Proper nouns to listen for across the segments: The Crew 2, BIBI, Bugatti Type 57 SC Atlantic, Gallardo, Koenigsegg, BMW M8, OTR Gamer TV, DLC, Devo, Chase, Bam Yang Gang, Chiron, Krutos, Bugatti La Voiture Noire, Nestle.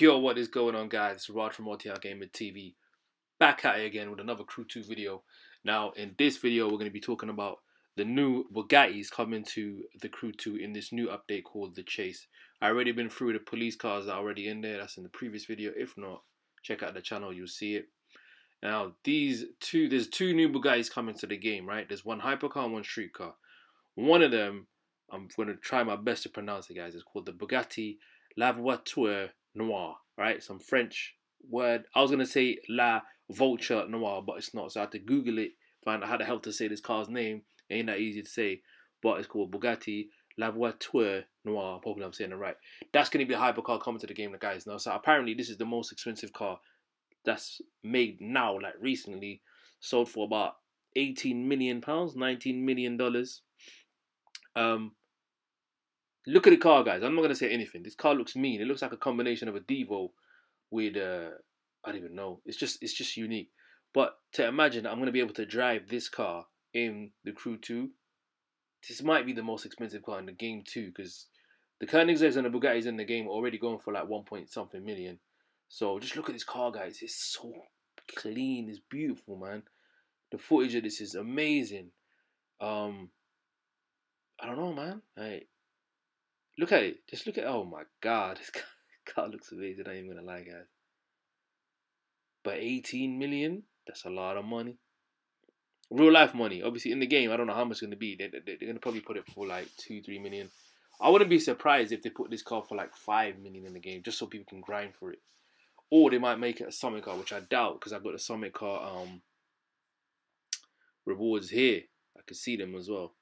Yo, what is going on, guys? It's Rod from OTR Gamer TV, back at you again with another Crew 2 video. Now, in this video, we're going to be talking about the new Bugattis coming to the Crew 2 in this new update called the Chase. I've already been through the police cars that are already in there. That's in the previous video. If not, check out the channel, you'll see it. Now, there's two new Bugattis coming to the game, right? There's one hypercar and one street car. One of them, I'm going to try my best to pronounce it, guys. It's called the Bugatti La Voiture Noire, right? Some French word. I was going to say La Vulture Noire, but it's not. So I had to Google it, find out how the hell to say this car's name. It ain't that easy to say, but it's called Bugatti La Voiture Noire. Hopefully I'm saying it right. That's going to be a hypercar coming to the game, guys. Now, so apparently this is the most expensive car that's made now, like recently. Sold for about £18 million, $19 million. Look at the car, guys. I'm not going to say anything. This car looks mean. It looks like a combination of a Devo with, I don't even know. It's just unique. But to imagine that I'm going to be able to drive this car in the Crew 2, this might be the most expensive car in the game too, because the Koenigseggs and the Bugattis in the game are already going for like 1 point something million. So just look at this car, guys. It's so clean. It's beautiful, man. The footage of this is amazing. I don't know, man. Like, look at it. Just look at it. Oh my god, this car looks amazing. I ain't even gonna lie, guys. But 18 million? That's a lot of money. Real life money. Obviously, in the game, I don't know how much it's gonna be. They're gonna probably put it for like 2-3 million. I wouldn't be surprised if they put this car for like 5 million in the game, just so people can grind for it. Or they might make it a Summit car, which I doubt, because I've got the Summit car rewards here. I can see them as well.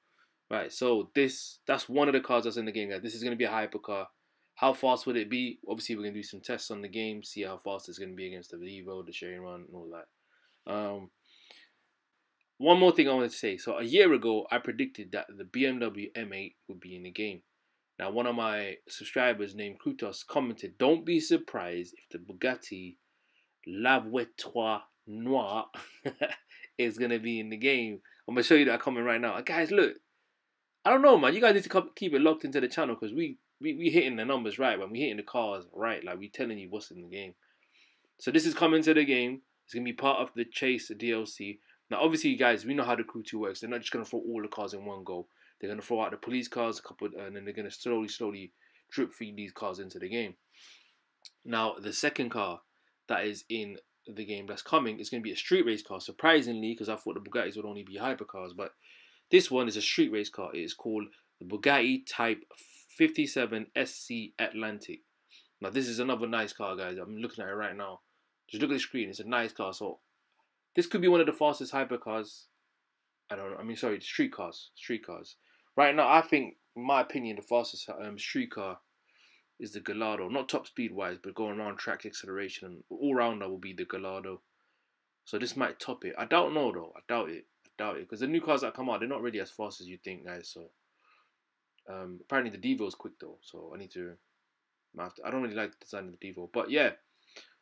Right, so that's one of the cars that's in the game, guys. This is going to be a hypercar. How fast would it be? Obviously, we're going to do some tests on the game, see how fast it's going to be against the Devo, the Chiron, and all that. One more thing I wanted to say. So, a year ago, I predicted that the BMW M8 would be in the game. Now, one of my subscribers named Krutos commented, "Don't be surprised if the Bugatti La Voiture Noire is going to be in the game." I'm going to show you that comment right now. Guys, look. I don't know, man. You guys need to keep it locked into the channel, because we hitting the numbers right, man. We hitting the cars right. Like, we telling you what's in the game. So this is coming to the game. It's going to be part of the Chase DLC. Now, obviously, you guys, we know how the Crew 2 works. They're not just going to throw all the cars in one go. They're going to throw out the police cars, a couple, and then they're going to slowly drip feed these cars into the game. Now, the second car that is in the game that's coming is going to be a street race car, surprisingly, because I thought the Bugattis would only be hypercars, but this one is a street race car. It is called the Bugatti Type 57 SC Atlantic. Now, this is another nice car, guys. I'm looking at it right now. Just look at the screen. It's a nice car. So, this could be one of the fastest hypercars. I don't know. I mean, sorry, street cars. Street cars. Right now, I think, in my opinion, the fastest street car is the Gallardo. Not top speed-wise, but going around track acceleration. And all-rounder will be the Gallardo. So, this might top it. I don't know, though. I doubt it. Doubt it, because the new cars that come out, they're not really as fast as you think, guys. So apparently the Devo is quick though, so I don't really like the design of the Devo, but yeah,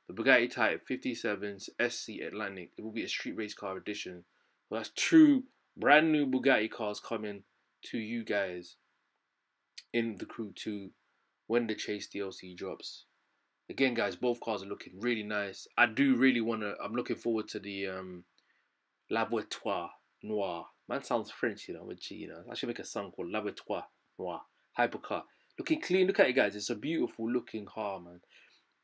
the Bugatti Type 57's SC Atlantic, it will be a street race car edition. Well, that's two brand new Bugatti cars coming to you guys in the Crew 2 when the Chase DLC drops. Again, guys, both cars are looking really nice. I'm looking forward to the La Voiture Noire. Man, sounds French, you know, with G, you know. I should make a song called La Voiture Noire. Hypercar. Looking clean. Look at it, guys. It's a beautiful looking car, man.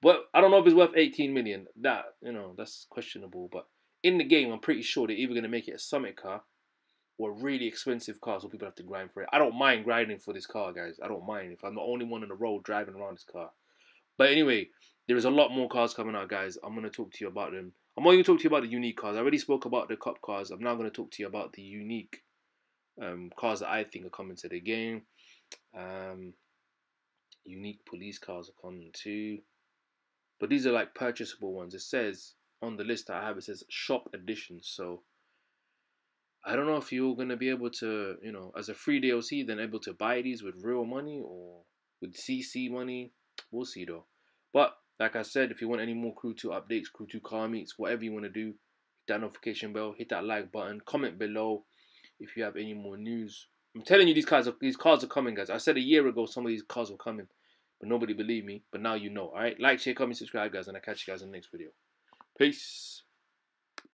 But I don't know if it's worth 18 million. That, you know, that's questionable. But in the game, I'm pretty sure they're either going to make it a Summit car or a really expensive car, so people have to grind for it. I don't mind grinding for this car, guys. I don't mind if I'm the only one on the road driving around this car. But anyway, there is a lot more cars coming out, guys. I'm going to talk to you about them. I'm only going to talk to you about the unique cars. I already spoke about the cop cars. I'm now going to talk to you about the unique cars that I think are coming to the game. Unique police cars are coming too. But these are like purchasable ones. It says on the list that I have, it says shop editions. So I don't know if you're going to be able to, you know, as a free DLC, then able to buy these with real money or with CC money. We'll see though. But like I said, if you want any more Crew 2 updates, Crew 2 car meets, whatever you want to do, hit that notification bell, hit that like button, comment below if you have any more news. I'm telling you, these cars are coming, guys. I said a year ago some of these cars were coming. but nobody believed me. But now you know. All right, like, share, comment, subscribe, guys, and I'll catch you guys in the next video. Peace.